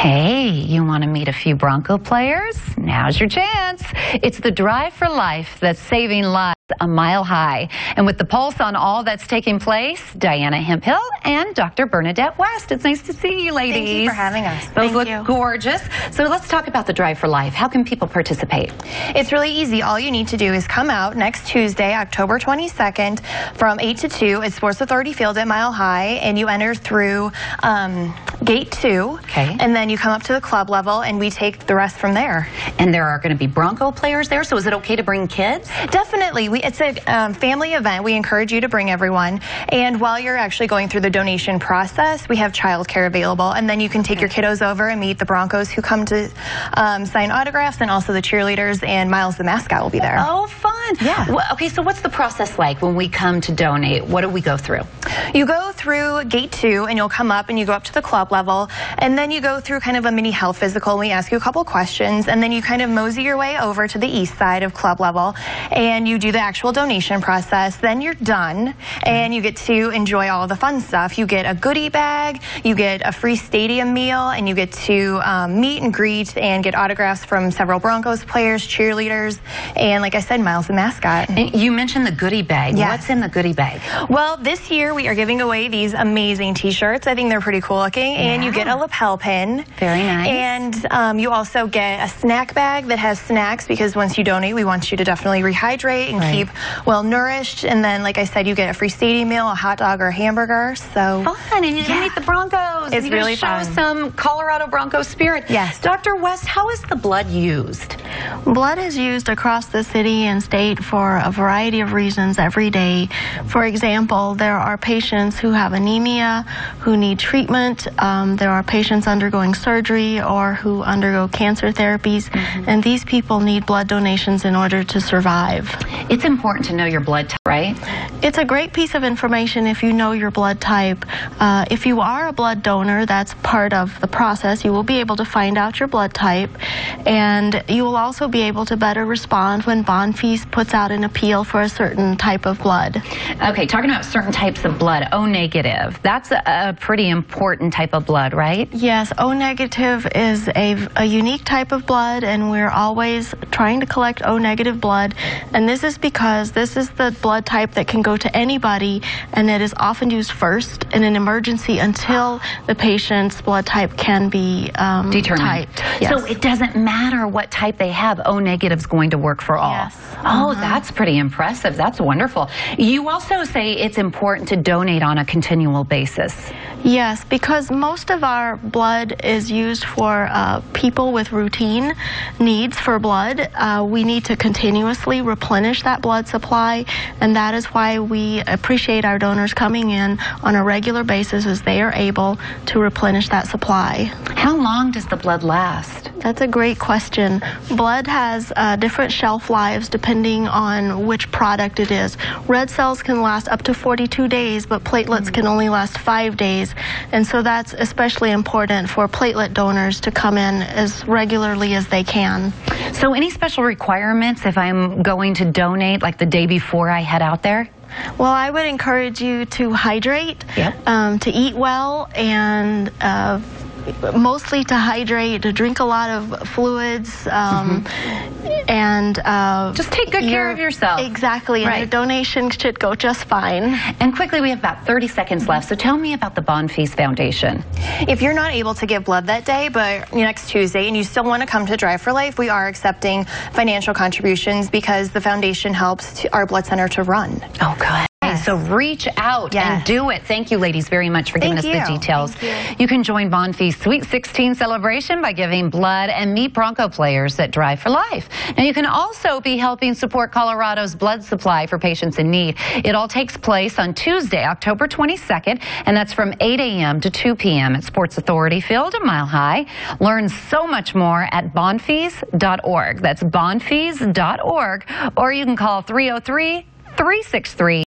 Hey, you want to meet a few Bronco players? Now's your chance. It's the Drive for Life that's saving lives a mile high. And with the pulse on all that's taking place, Diana Hemphill and Dr. Bernadette West. It's nice to see you, ladies. Thank you for having us. Those look gorgeous. So let's talk about the Drive for Life. How can people participate? It's really easy. All you need to do is come out next Tuesday, October 22nd from 8 to 2 at Sports Authority Field at Mile High, and you enter through Gate 2. Okay. And then you come up to the club level, and we take the rest from there. And there are going to be Bronco players there, so is it okay to bring kids? Definitely. It's a family event. We encourage you to bring everyone. And while you're actually going through the donation process, we have childcare available. And then you can take your kiddos over and meet the Broncos who come to sign autographs, and also the cheerleaders, and Miles the mascot will be there. Oh, fun. Yeah. Well, okay, so what's the process like when we come to donate? What do we go through? You go through Gate 2, and you'll come up, and you go up to the club level, and then you go through kind of a mini health physical, and we ask you a couple questions, and then you kind of mosey your way over to the east side of club level, and you do the actual donation process. Then you're done, and you get to enjoy all the fun stuff. You get a goodie bag, you get a free stadium meal, and you get to meet and greet and get autographs from several Broncos players, cheerleaders, and like I said, Miles the mascot. And you mentioned the goodie bag. Yes. What's in the goodie bag? Well, this year we are giving away these amazing t-shirts. I think they're pretty cool looking, and you get a lapel pin. Very nice. And you also get a snack bag that has snacks, because once you donate, we want you to definitely rehydrate and keep well nourished. And then, like I said, you get a free stadium meal, a hot dog, or a hamburger. So fun, and you meet the Broncos. It's really fun. Show some Colorado Bronco spirit. Yes. Dr. West, how is the blood used? Blood is used across the city and state for a variety of reasons every day. For example, there are patients who have anemia, who need treatment. There are patients undergoing surgery or who undergo cancer therapies, and these people need blood donations in order to survive. It's important to know your blood type, right? It's a great piece of information if you know your blood type. If you are a blood donor, that's part of the process. You will be able to find out your blood type, and you will also be able to better respond when Bonfils puts out an appeal for a certain type of blood. Okay, talking about certain types of blood, O negative, that's a pretty important type of blood, right? Yes, O negative is a unique type of blood, and we're always trying to collect O negative blood, and this is because this is the blood type that can go to anybody, and it is often used first in an emergency until the patient's blood type can be determined. Yes. So it doesn't matter what type they have, O negative's going to work for all. Yes. Oh, that's pretty impressive. That's wonderful. You also say it's important to donate on a continual basis. Yes, because most of our blood is used for people with routine needs for blood. We need to continuously replenish that blood supply, and that is why we appreciate our donors coming in on a regular basis as they are able to replenish that supply. How long does the blood last? That's a great question. Blood has different shelf lives depending on which product it is. Red cells can last up to 42 days, but platelets can only last 5 days. And so that's especially important for platelet donors to come in as regularly as they can. So any special requirements if I'm going to donate, like the day before I head out there? Well, I would encourage you to hydrate, to eat well, and mostly to hydrate, to drink a lot of fluids, and just take good care of yourself. Exactly, and your donation should go just fine. And quickly, we have about 30 seconds left, so tell me about the Bonfeast Foundation. If you're not able to give blood that day, but next Tuesday, and you still want to come to Drive for Life, we are accepting financial contributions because the foundation helps our blood center to run. Oh, good. So reach out and do it. Thank you, ladies, very much for giving us the details. You can join Bonfils' Sweet 16 celebration by giving blood and meet Bronco players at Drive for Life. Now, you can also be helping support Colorado's blood supply for patients in need. It all takes place on Tuesday, October 22nd, and that's from 8 a.m. to 2 p.m. at Sports Authority Field at Mile High. Learn so much more at bonfils.org. That's bonfils.org, or you can call 303-363